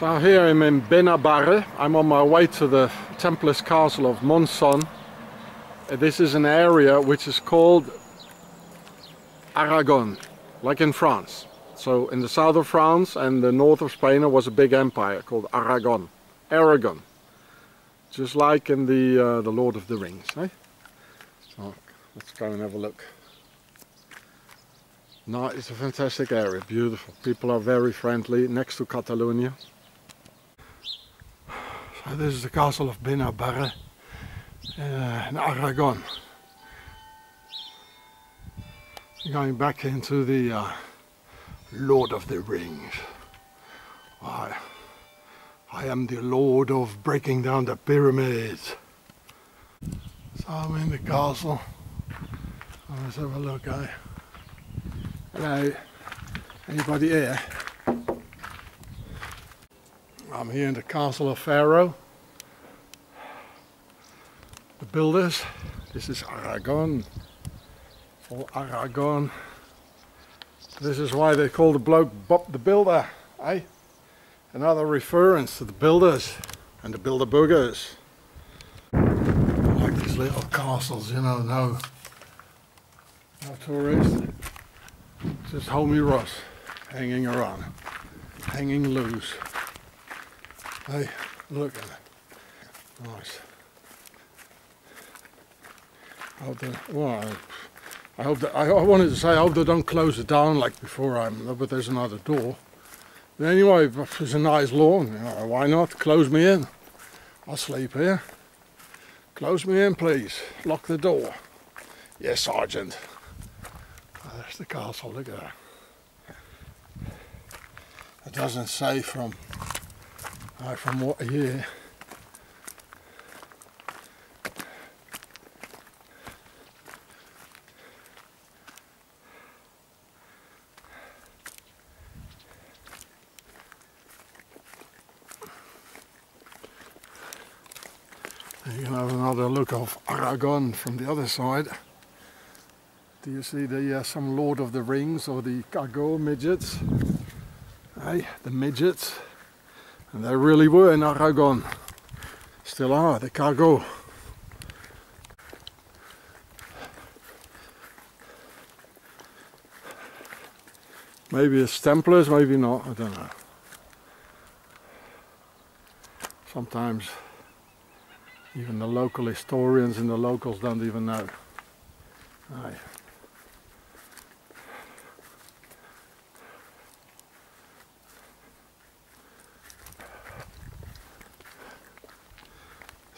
So here I'm in Benabarre. I'm on my way to the Templar's castle of Montsant. This is an area which is called Aragon, like in France. So in the south of France and the north of Spain there was a big empire called Aragon. Aragon. Just like in the Lord of the Rings. Eh? So let's go and have a look. No, it's a fantastic area, beautiful. People are very friendly, next to Catalonia. So this is the castle of Benabarre in Aragon. Going back into the Lord of the Rings. I am the Lord of breaking down the pyramids. So I'm in the castle. Let's have a look, eh? Hello, anybody here? I'm here in the castle of Pharaoh. The builders, this is Aragon, or Aragon. This is why they call the bloke Bob the Builder, eh? Another reference to the builders and the builder boogers. I like these little castles, you know, no tourists. Just homie Ross hanging around, hanging loose. Hey, look at it. Nice. I hope that, well, I wanted to say I hope they don't close it down like before. But there's another door. But anyway, there's a nice lawn. You know, why not? Close me in. I'll sleep here. Close me in, please. Lock the door. Yes, Sergeant. There's the castle, look at that. It doesn't say from what year. You can have another look of Aragon from the other side. Do you see the some Lord of the Rings or the cargo midgets? Hey, the midgets. And they really were in Aragon. Still are, the cargo. Maybe it's Templars, maybe not, I don't know. Sometimes even the local historians and the locals don't even know. Aye.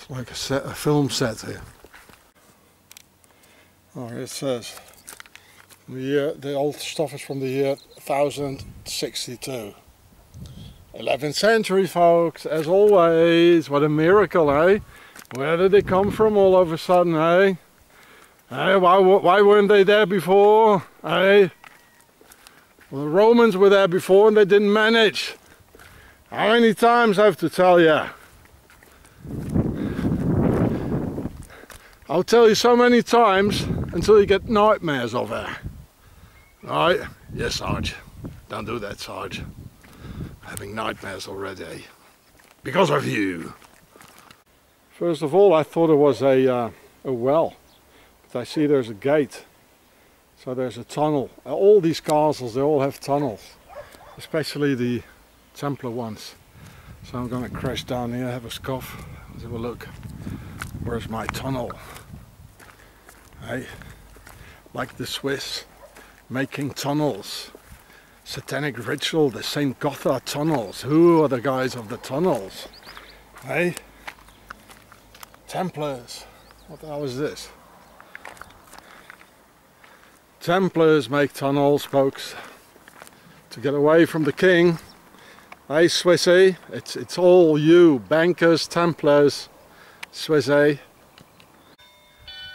Like a film set here. Oh, it says the old stuff is from the year 1062. 11th century, folks, as always. What a miracle, eh? Where did they come from all of a sudden, eh? Eh, why weren't they there before, eh? Well, the Romans were there before and they didn't manage. How many times I have to tell you? I'll tell you so many times until you get nightmares of her. Right? Yes, Sarge. Don't do that, Sarge. I'm having nightmares already. Because of you. First of all, I thought it was a well. But I see there's a gate. So there's a tunnel. All these castles, they all have tunnels. Especially the Templar ones. So I'm going to crash down here, have a scoff. Let's have a look. Where's my tunnel? Hey, like the Swiss, making tunnels. Satanic ritual, the Saint Gotthard tunnels. Who are the guys of the tunnels? Hey, Templars. What the hell is this? Templars make tunnels, folks, to get away from the king. Hey, Swissy, it's all you, bankers, Templars. Swiss, eh?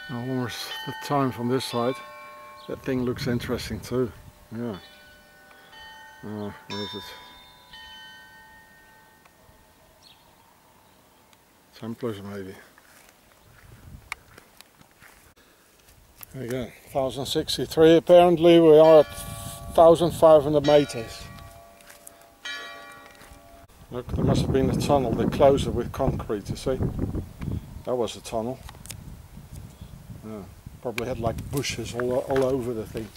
Almost the time from this side. That thing looks interesting too. Yeah. Where is it? Templars maybe. There we go. 1063. Apparently we are at 1500 meters. Look, there must have been a tunnel. They closed it with concrete, you see. That was a tunnel. Yeah. Probably had like bushes all over the thing.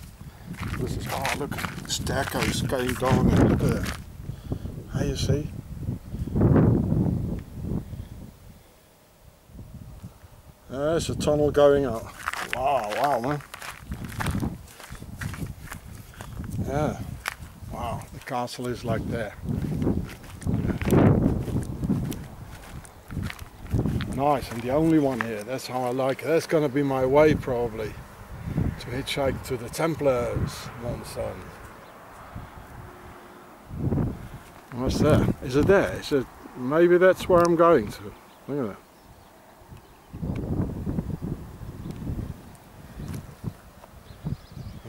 This is, oh look, staircase came down into there. How you see? There's a tunnel going up. Wow, wow, man. Yeah, wow, the castle is like there. Nice, and the only one here, that's how I like it. That's gonna be my way probably, to hitchhike to the Templars, Montsant. What's that? Is it there? Is it, maybe that's where I'm going to. Look at that.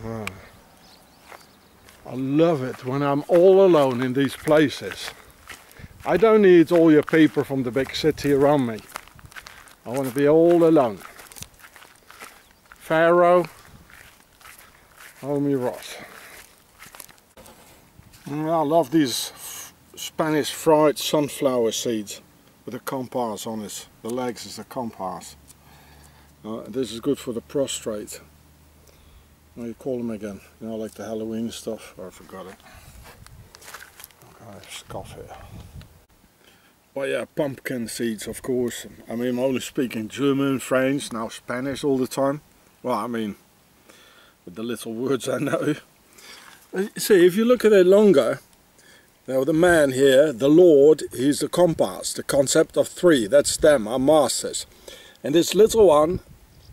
Ah. I love it when I'm all alone in these places. I don't need all your people from the big city around me. I want to be all alone. Pharaoh, homie rot. I love these Spanish fried sunflower seeds with a compass on it. The legs is a compass. This is good for the prostrate. What do you call them again? You know, like the Halloween stuff. Oh, I forgot it. Okay, scoff here. But yeah, pumpkin seeds, of course. I mean, I'm only speaking German, French, now Spanish all the time. Well, I mean, with the little words I know. See, if you look at it longer, now the man here, the Lord, he's the compass, the concept of three. That's them, our masters. And this little one,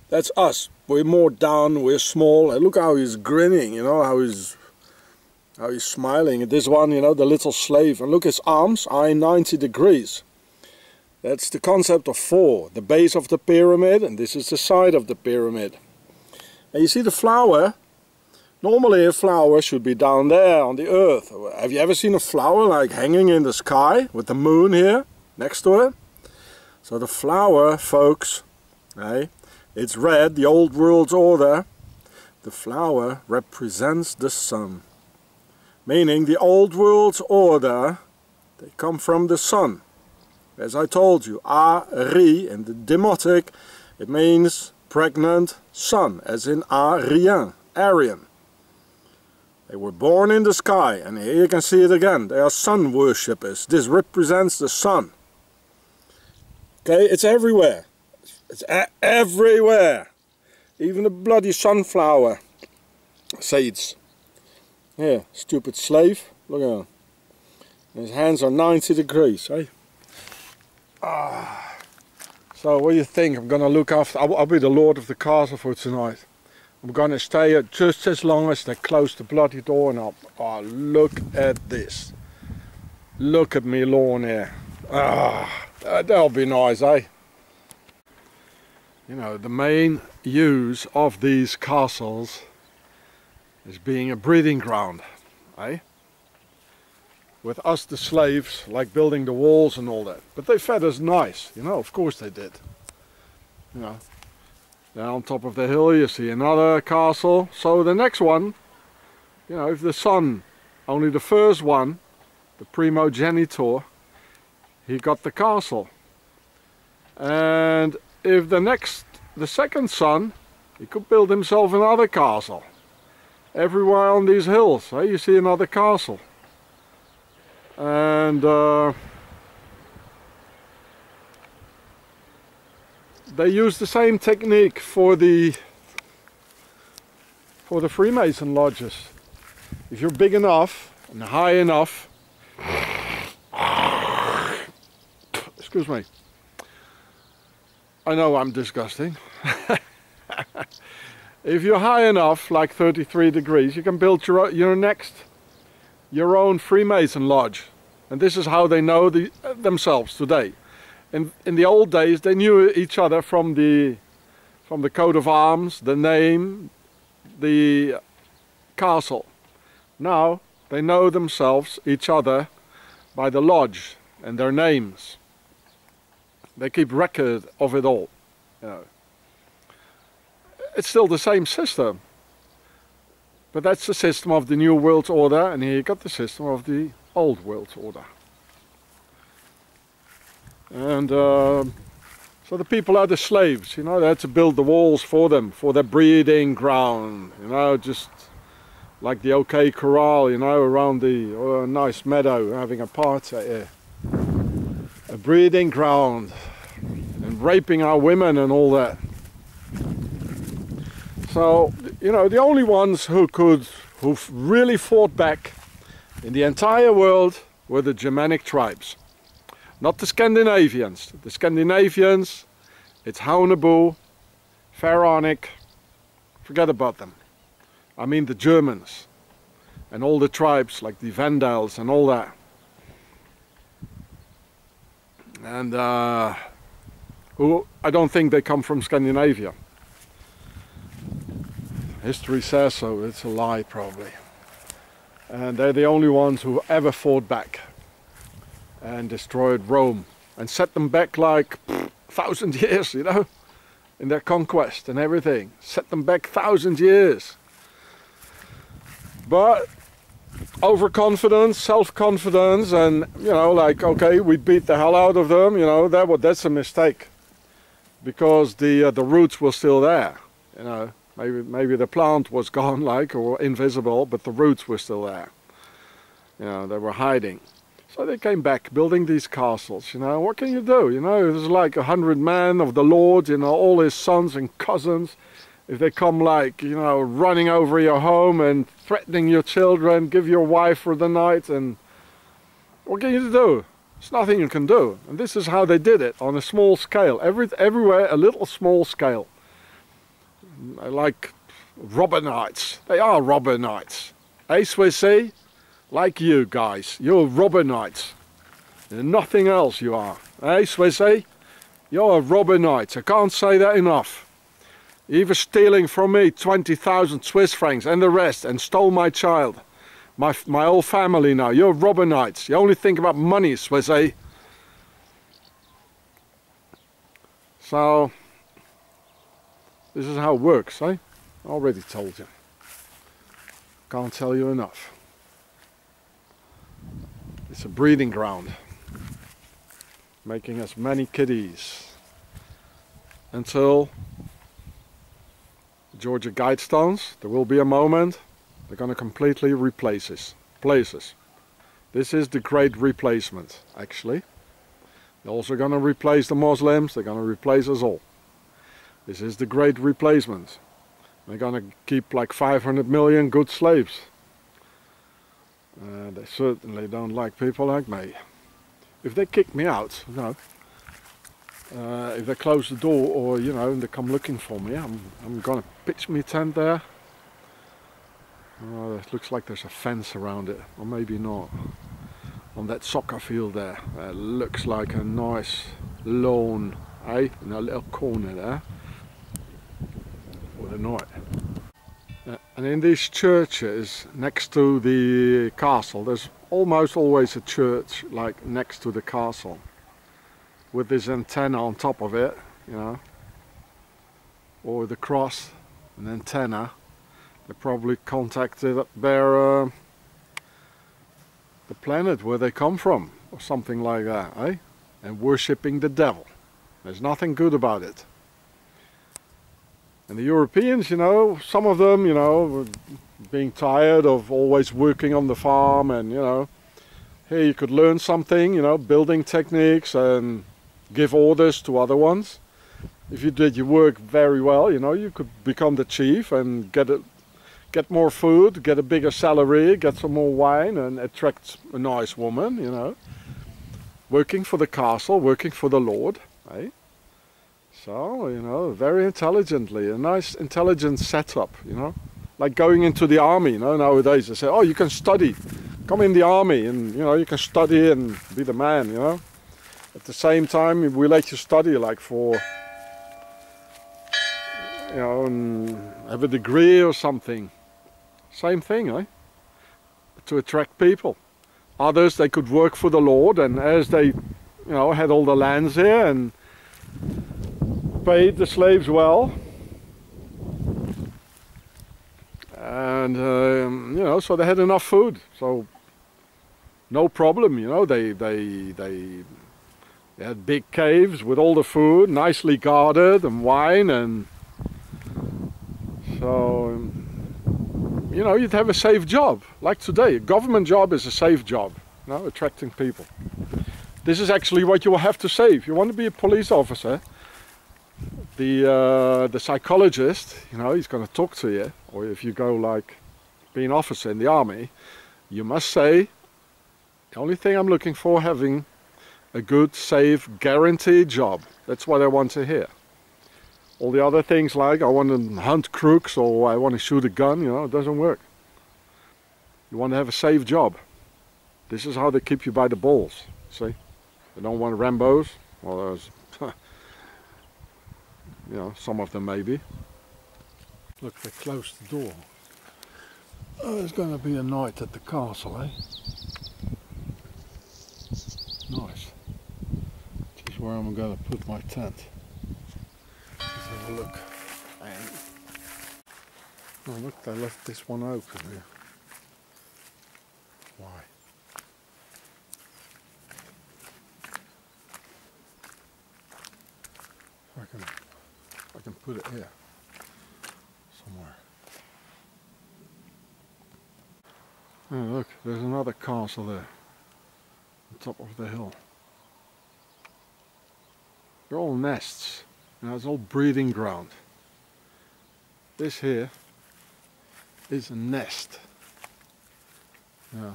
that's us. We're more down, we're small. And look how he's grinning, you know, how he's smiling. And this one, you know, the little slave, and look, his arms are in 90 degrees. That's the concept of four, the base of the pyramid, and this is the side of the pyramid. And you see the flower, normally a flower should be down there on the earth. Have you ever seen a flower like hanging in the sky with the moon here next to it? So the flower, folks, eh? It's red, the Old World Order. The flower represents the sun. Meaning the Old World Order, they come from the sun. As I told you, Ari in the demotic, it means pregnant sun, as in Aryan, Aryan. They were born in the sky, and here you can see it again. They are sun worshippers. This represents the sun. Okay, it's everywhere. It's everywhere. Even the bloody sunflower seeds. Yeah, stupid slave. Look at him. His hands are 90 degrees, eh? Ah. So what do you think? I'm gonna look after. I'll be the lord of the castle for tonight. I'm gonna stay here just as long as they close the bloody door and up. Oh, look at this. Look at me lawn here. Ah, that'll be nice, eh? You know, the main use of these castles is being a breeding ground, eh? With us the slaves, like building the walls and all that. But they fed us nice, you know, of course they did. You know, then on top of the hill you see another castle. So the next one, you know, if the son, only the first one, the primogenitor, he got the castle. And if the second son, he could build himself another castle. Everywhere on these hills, eh? You see another castle. And they use the same technique for the Freemason lodges. If you're big enough and high enough, excuse me, I know I'm disgusting. If you're high enough, like 33 degrees, you can build your own Freemason lodge. And this is how they know themselves today. In the old days, they knew each other from the coat of arms, the name, the castle. Now they know themselves, each other, by the lodge and their names. They keep record of it all, you know. It's still the same system, but that's the system of the New World Order, and here you got the system of the Old World Order. And so the people are the slaves, you know, they had to build the walls for them, for their breeding ground, you know, just like the OK Corral, you know, around the nice meadow, having a party here. A breeding ground and raping our women and all that. So, you know, the only ones who really fought back in the entire world were the Germanic tribes. Not the Scandinavians. The Scandinavians, it's Haunebu, Pharaonic, forget about them. I mean the Germans and all the tribes like the Vandals and all that. And who I don't think they come from Scandinavia. History says so, it's a lie probably. And they're the only ones who ever fought back and destroyed Rome and set them back like 1,000 years, you know, in their conquest and everything. Set them back 1,000 years. But overconfidence, self-confidence, and, you know, like, okay, we beat the hell out of them, you know, that's a mistake. Because the roots were still there, you know. Maybe the plant was gone, like, or invisible, but the roots were still there. You know, they were hiding. So they came back, building these castles, you know. What can you do, you know? It was like 100 men of the Lord, you know, all his sons and cousins. If they come, like, you know, running over your home and threatening your children, give your wife for the night, and what can you do? There's nothing you can do. And this is how they did it, on a small scale. Everywhere, a little small scale. Like robber knights. They are robber knights. Hey, Swissy, like you guys, you're robber knights. You're nothing else you are. Hey, Swissy, you're a robber knight. I can't say that enough. He was stealing from me 20,000 Swiss francs and the rest, and stole my child, my whole family now. You're robber knights. You only think about money, Swissy. So, this is how it works, eh? I already told you. Can't tell you enough. It's a breeding ground, making as many kiddies until Georgia Guidestones. There will be a moment they're going to completely replace this places. This is the great replacement, actually. They're also going to replace the Muslims. They're going to replace us all. This is the great replacement. They're going to keep like 500 million good slaves. They certainly don't like people like me. If they kick me out, no. If they close the door, or, you know, and they come looking for me, I'm going to pitch my tent there. It looks like there's a fence around it, or maybe not. On that soccer field there, it looks like a nice lawn, eh? In a little corner there, for the night. And in these churches, next to the castle, there's almost always a church, like, next to the castle. With this antenna on top of it, you know, or the cross, an antenna. They probably contacted their the planet where they come from, or something like that, eh? And worshipping the devil. There's nothing good about it. And the Europeans, you know, some of them, you know, were being tired of always working on the farm, and, you know, here you could learn something, you know, building techniques and give orders to other ones. If you did your work very well, you know, you could become the chief and get more food, get a bigger salary, get some more wine, and attract a nice woman, you know. Working for the castle, working for the Lord, eh? So, you know, very intelligently, a nice intelligent setup, you know. Like going into the army, you know, nowadays they say, oh, you can study. Come in the army and, you know, you can study and be the man, you know. At the same time, we let you study, like, for, you know, and have a degree or something. Same thing, eh? To attract people. Others, they could work for the Lord, and as they, you know, had all the lands here and paid the slaves well. And, you know, so they had enough food, so no problem, you know, they They had big caves with all the food, nicely guarded, and wine, and so, you know, you'd have a safe job. Like today, a government job is a safe job, you know, attracting people. This is actually what you will have to say. If you want to be a police officer, the psychologist, you know, he's going to talk to you. Or if you go like be an officer in the army, you must say, the only thing I'm looking for, having a good, safe, guaranteed job. That's what I want to hear. All the other things like I want to hunt crooks or I want to shoot a gun, you know, it doesn't work. You want to have a safe job. This is how they keep you by the balls, see? They don't want Rambos, well, those, you know, some of them maybe. Look, they closed the door. Oh, there's going to be a night at the castle, eh? Nice. This is where I'm going to put my tent. Let's have a look. Oh look, they left this one open here. Why? I can put it here somewhere. Oh look, there's another castle there. On top of the hill. They're all nests. Now it's all breeding ground. This here is a nest. Yeah.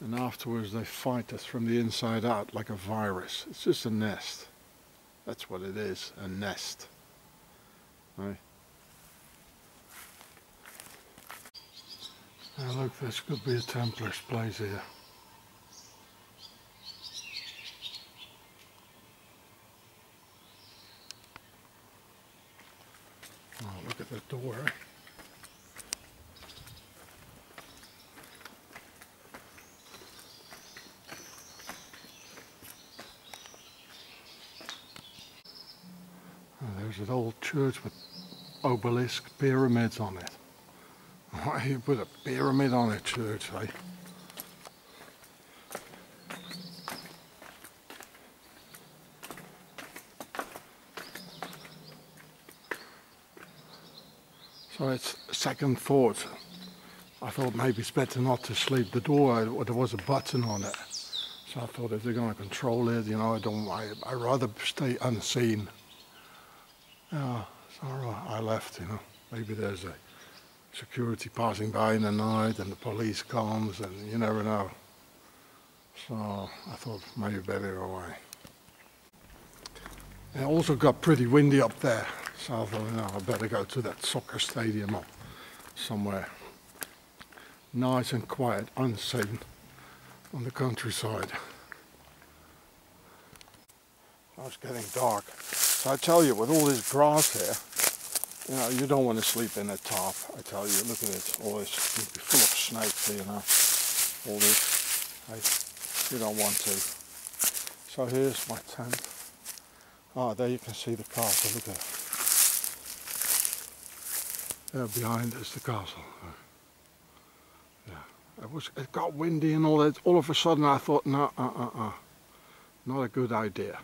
And afterwards they fight us from the inside out like a virus. It's just a nest. That's what it is, a nest. Right. Now look, this could be a Templar's place here. Oh, look at the door. Oh, there's an old church with obelisk pyramids on it. Why you put a pyramid on a church, eh? So it's second thought. I thought maybe it's better not to sleep. The door, there was a button on it. So I thought if they're going to control it, you know, I'd rather stay unseen. So I left, you know. Maybe there's a security passing by in the night and the police comes and you never know. So I thought maybe better away. It also got pretty windy up there. So I thought, you know, I better go to that soccer stadium or somewhere nice and quiet, unseen, on the countryside. Oh, it's getting dark. So I tell you, with all this grass here, you know, you don't want to sleep in a tarp. I tell you, look at it, all this, you'd be full of snakes, you know, all this. You don't want to. So here's my tent. Ah, there you can see the castle, look at it. There behind is the castle. Yeah, it got windy and all that. All of a sudden I thought, no, not a good idea.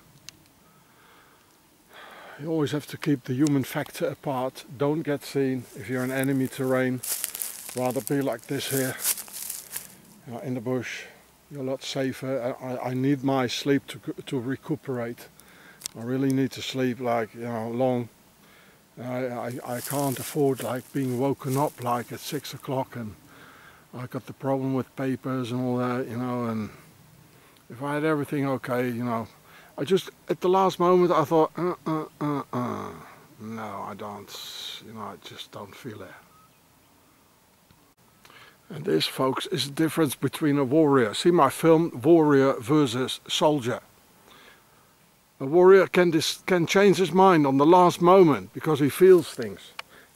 You always have to keep the human factor apart. Don't get seen if you're in enemy terrain. Rather be like this here, you know, in the bush. You're a lot safer. I need my sleep to recuperate. I really need to sleep, like, you know, long. I can't afford like being woken up like at 6 o'clock, and I got the problem with papers and all that, you know, and if I had everything okay, you know, I just at the last moment I thought no, I don't, you know, I just don't feel it. And this, folks, is the difference between a warrior. See my film Warrior versus Soldier. A warrior can change his mind on the last moment because he feels things.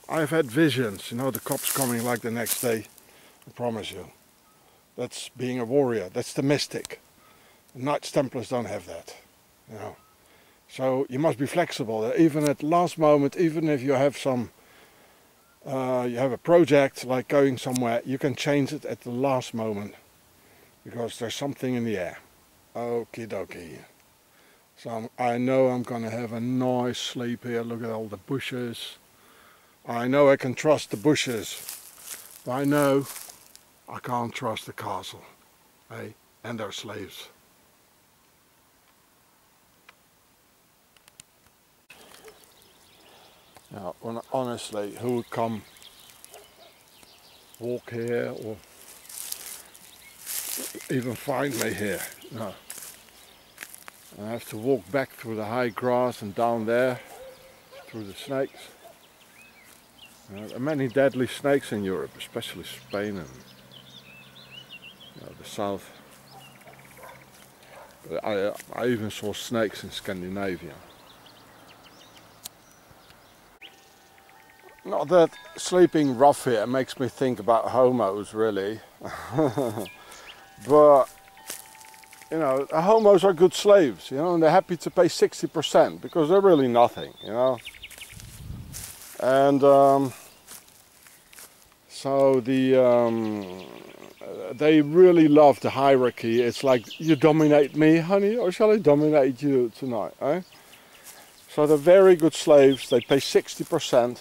I've had visions, you know, the cops coming like the next day, I promise you. That's being a warrior, that's the mystic. The Knights Templars don't have that, you know. So you must be flexible, even at the last moment, even if you have some, you have a project like going somewhere, you can change it at the last moment because there's something in the air. Okie dokie. So I know I'm going to have a nice sleep here. Look at all the bushes. I know I can trust the bushes. But I know I can't trust the castle, eh? And their slaves. Now, honestly, who would come walk here or even find me here? No. I have to walk back through the high grass and down there through the snakes. There are many deadly snakes in Europe, especially Spain and the south. But I even saw snakes in Scandinavia. Not that sleeping rough here makes me think about homos, really. But, you know, homos are good slaves, you know, and they're happy to pay 60% because they're really nothing, you know. And so they really love the hierarchy. It's like, you dominate me, honey, or shall I dominate you tonight, eh? So they're very good slaves. They pay 60%.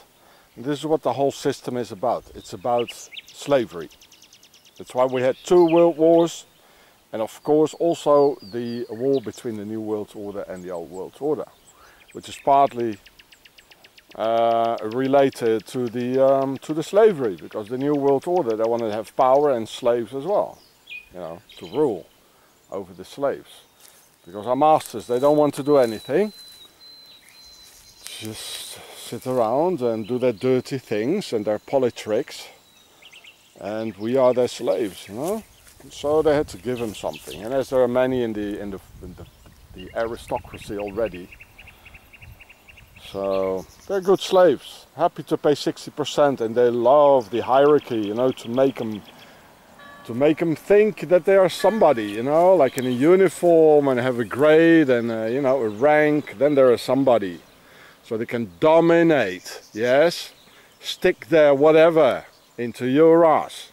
This is what the whole system is about. It's about slavery. That's why we had 2 world wars, and of course also the war between the New World Order and the Old World Order, which is partly related to the slavery, because the New World Order, they wanted to have power and slaves as well, you know, to rule over the slaves, because our masters, they don't want to do anything, just sit around and do their dirty things and their poly tricks, and we are their slaves, you know. So they had to give them something, and as there are many in the aristocracy already. So they're good slaves, happy to pay 60%, and they love the hierarchy, you know, to make them think that they are somebody, you know, like in a uniform and have a grade and you know, a rank. Then they're somebody, so they can dominate. Yes, stick their whatever into your ass.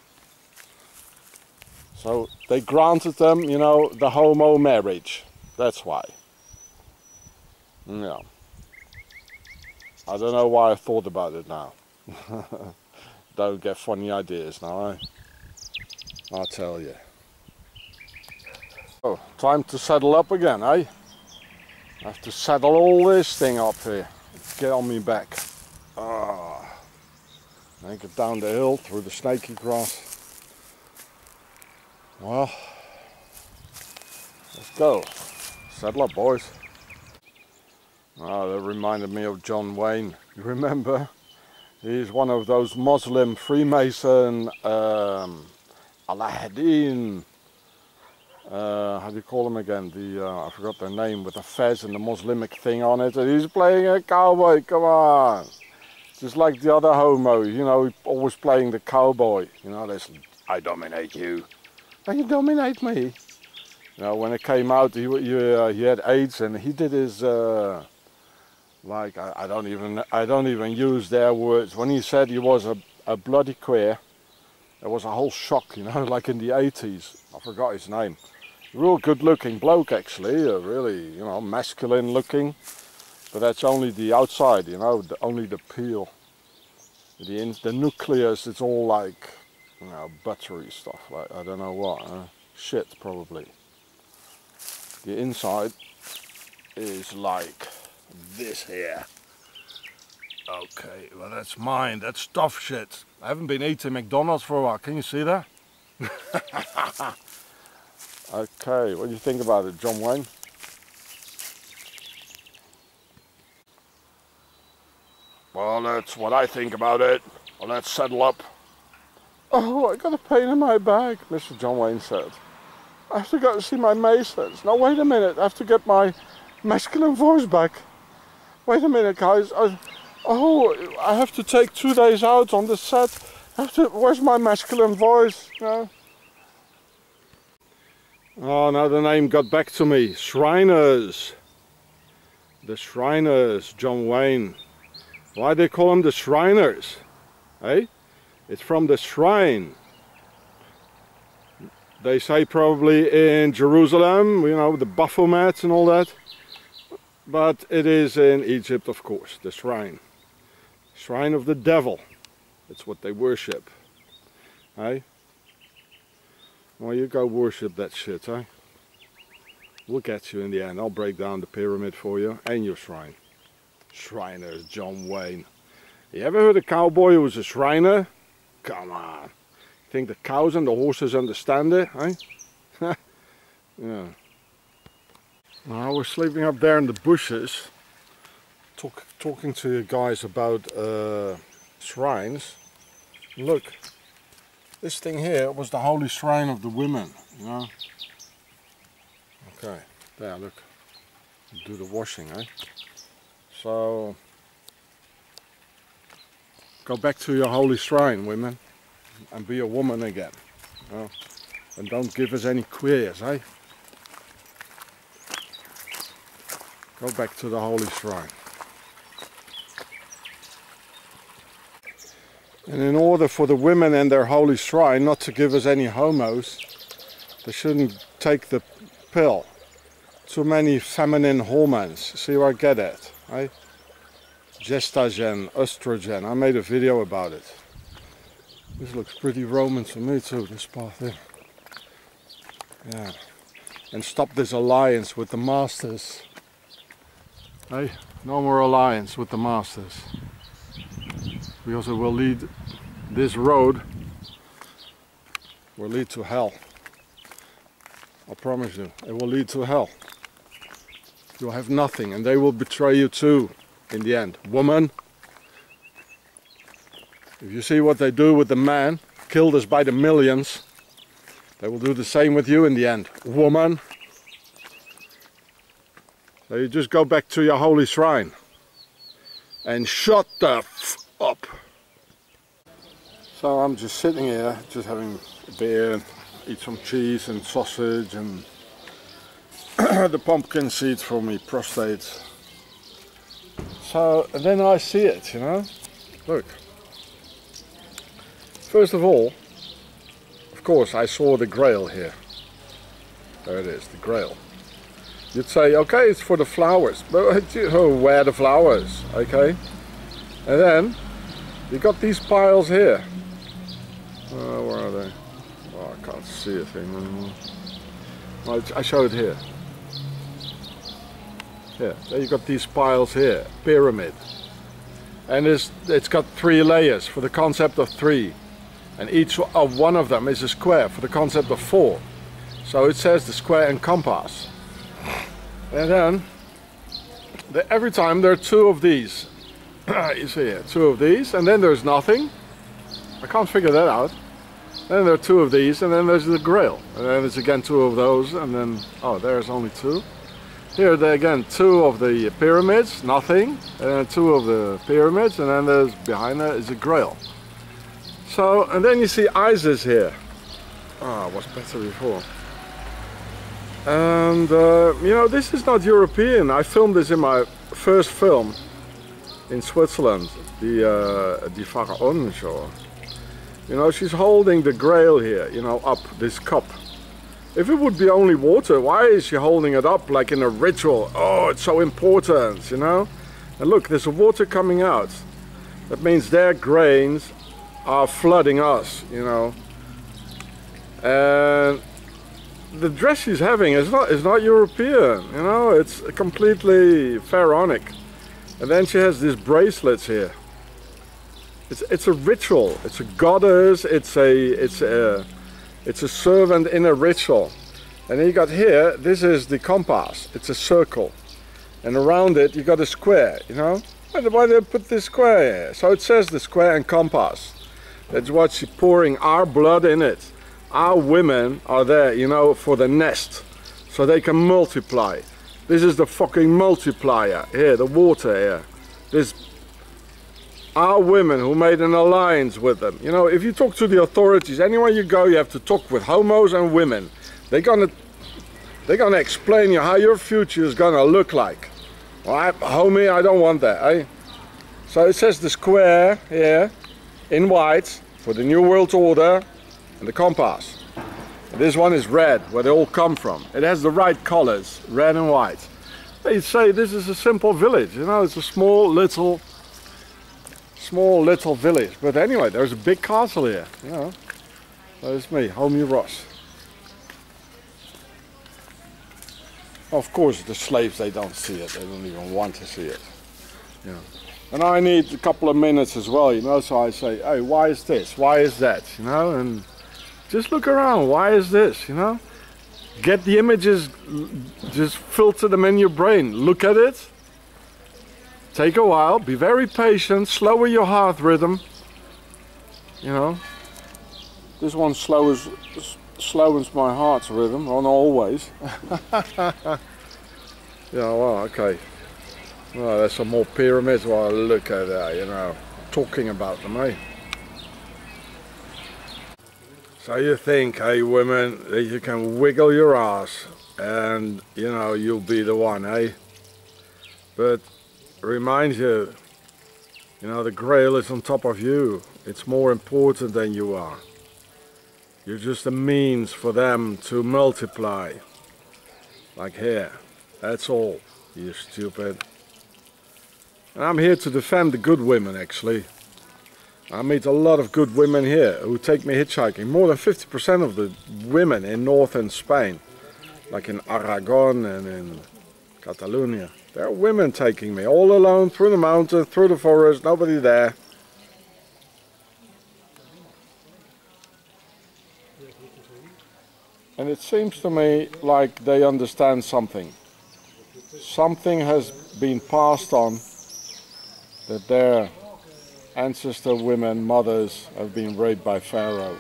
So they granted them, you know, the homo marriage. That's why. Yeah. I don't know why I thought about it now. Don't get funny ideas now, eh? I'll tell you. Oh, time to saddle up again, eh? I have to saddle all this thing up here. Get on me back. Oh. Then get down the hill through the snaky grass. Well, let's go. Saddle up, boys. Oh, that reminded me of John Wayne, you remember? He's one of those Muslim Freemason, Alahaddin, how do you call him again? I forgot their name, with the fez and the Muslimic thing on it. And he's playing a cowboy, come on! Just like the other homo, you know, always playing the cowboy. You know, this, I dominate you. And you dominate me. You know, when it came out, he had AIDS, and he did his... like I don't even use their words. When he said he was a bloody queer, there was a whole shock, you know, like in the 80s. I forgot his name. Real good-looking bloke, actually, really, you know, masculine-looking. But that's only the outside, you know, only the peel. The nucleus, it's all like, you know, buttery stuff. Like I don't know what, shit probably. The inside is like. This here. Okay, well that's mine, that's tough shit. I haven't been eating McDonald's for a while, can you see that? Okay, what do you think about it, John Wayne? Well, that's what I think about it. Well, let's settle up. Oh, I got a pain in my back, Mr. John Wayne said. I have to go see my masons. Now wait a minute, I have to get my masculine voice back. Wait a minute, guys. I have to take 2 days out on the set. Where's my masculine voice? No. Oh, now the name got back to me. Shriners. The Shriners, John Wayne. Why they call them the Shriners? Eh? It's from the shrine. They say probably in Jerusalem, you know, the Baphomets and all that. But it is in Egypt, of course, the shrine. Shrine of the devil. That's what they worship. Hey? Well, you go worship that shit, eh? We'll get you in the end. I'll break down the pyramid for you and your shrine. Shriners, John Wayne. You ever heard a cowboy who was a Shriner? Come on. Think the cows and the horses understand it, eh? Yeah. Now, we're sleeping up there in the bushes. Talking to you guys about shrines. Look, this thing here was the holy shrine of the women, you know? Okay, there, look. Do the washing, eh? So, go back to your holy shrine, women, and be a woman again. You know? And don't give us any queers, eh? Go back to the holy shrine. And in order for the women and their holy shrine not to give us any homos, they shouldn't take the pill. Too many feminine hormones. See where I get at, right? Gestagen, estrogen. I made a video about it. This looks pretty Roman to me too, this path here. Yeah. And stop this alliance with the masters. Hey, no more alliance with the masters, because it will lead, this road will lead to hell. I promise you, it will lead to hell. You'll have nothing, and they will betray you too, in the end. Woman, if you see what they do with the man, killed us by the millions, they will do the same with you in the end. Woman. So you just go back to your holy shrine and shut the f up. So I'm just sitting here, just having a beer and eat some cheese and sausage and the pumpkin seeds for me prostate. So and then I see it, you know. Look. First of all, of course, I saw the Grail here. There it is, the Grail. You'd say, okay, it's for the flowers, but where the flowers, okay? And then, you got these piles here. Oh, where are they? Oh, I can't see a thing anymore. Well, I show it here. Yeah, there you got these piles here, pyramid. And it's got three layers for the concept of three. And each of one of them is a square for the concept of four. So it says the square and compass. And then, every time there are two of these. You see here, two of these, and then there's nothing. I can't figure that out. Then there are two of these, and then there's the Grail. And then there's again two of those, and then, oh, there's only two. Here, there again, two of the pyramids, nothing. And then two of the pyramids, and then there's, behind there is a Grail. So, and then you see Isis here. Ah, it was better before. And, you know, this is not European. I filmed this in my first film in Switzerland, the Pharaohs' shore. You know, she's holding the Grail here, you know, up, this cup. If it would be only water, why is she holding it up like in a ritual? Oh, it's so important, you know? And look, there's water coming out. That means their grains are flooding us, you know? And the dress she's having is not European, you know, it's completely pharaonic. And then she has these bracelets here. It's a ritual, it's a goddess, it's a servant in a ritual. And then you got here, this is the compass, it's a circle. And around it you got a square, you know. Why did they put this square here? So it says the square and compass. That's what she's pouring our blood in it. Our women are there, you know, for the nest, so they can multiply. This is the fucking multiplier here, the water here. This, our women who made an alliance with them. You know, if you talk to the authorities, anywhere you go, you have to talk with homos and women. They're gonna explain you how your future is gonna look like. All right, homie, I don't want that, eh? So it says the square here in white for the New World Order. And the compass. This one is red, where they all come from. It has the right colors, red and white. They say this is a simple village, you know, it's a small little village. But anyway, there's a big castle here, you know. There's me, homie Ross. Of course, the slaves, they don't see it. They don't even want to see it. Yeah. And I need a couple of minutes as well, you know, so I say, hey, why is this? Why is that? You know, and just look around. Why is this? You know, get the images, just filter them in your brain. Look at it. Take a while. Be very patient. Slower your heart rhythm. You know, this one slowens my heart's rhythm, not always. Yeah, well, okay. Well, there's some more pyramids. Well, look at that, you know, talking about them, eh? So you think, hey, women, that you can wiggle your ass and, you know, you'll be the one, eh? But remind you, you know, the grail is on top of you. It's more important than you are. You're just a means for them to multiply. Like here. That's all, you stupid. And I'm here to defend the good women, actually. I meet a lot of good women here who take me hitchhiking. More than 50% of the women in northern Spain, like in Aragon and in Catalonia, there are women taking me all alone through the mountain, through the forest, nobody there. And it seems to me like they understand something. Something has been passed on that their ancestor women, mothers, have been raped by Pharaoh.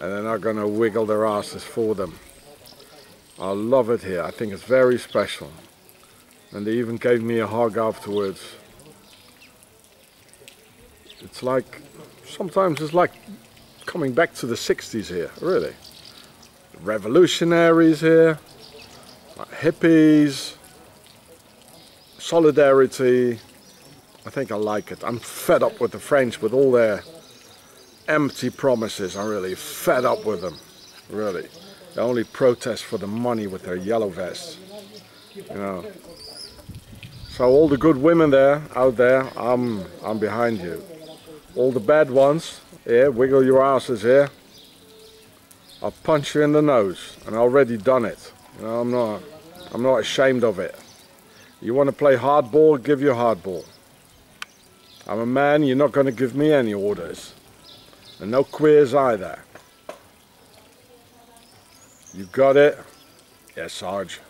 And they're not going to wiggle their asses for them. I love it here. I think it's very special. And they even gave me a hug afterwards. It's like, sometimes it's like coming back to the 60s here, really. Revolutionaries here, like hippies, solidarity. I think I like it. I'm fed up with the French, with all their empty promises. I'm really fed up with them, really. They only protest for the money with their yellow vests, you know. So all the good women there, out there, I'm behind you. All the bad ones, here, wiggle your asses here. I'll punch you in the nose, and I've already done it. You know, I'm not ashamed of it. You want to play hardball, give you hardball. I'm a man, you're not going to give me any orders. And no queers either. You got it? Yes, Sarge.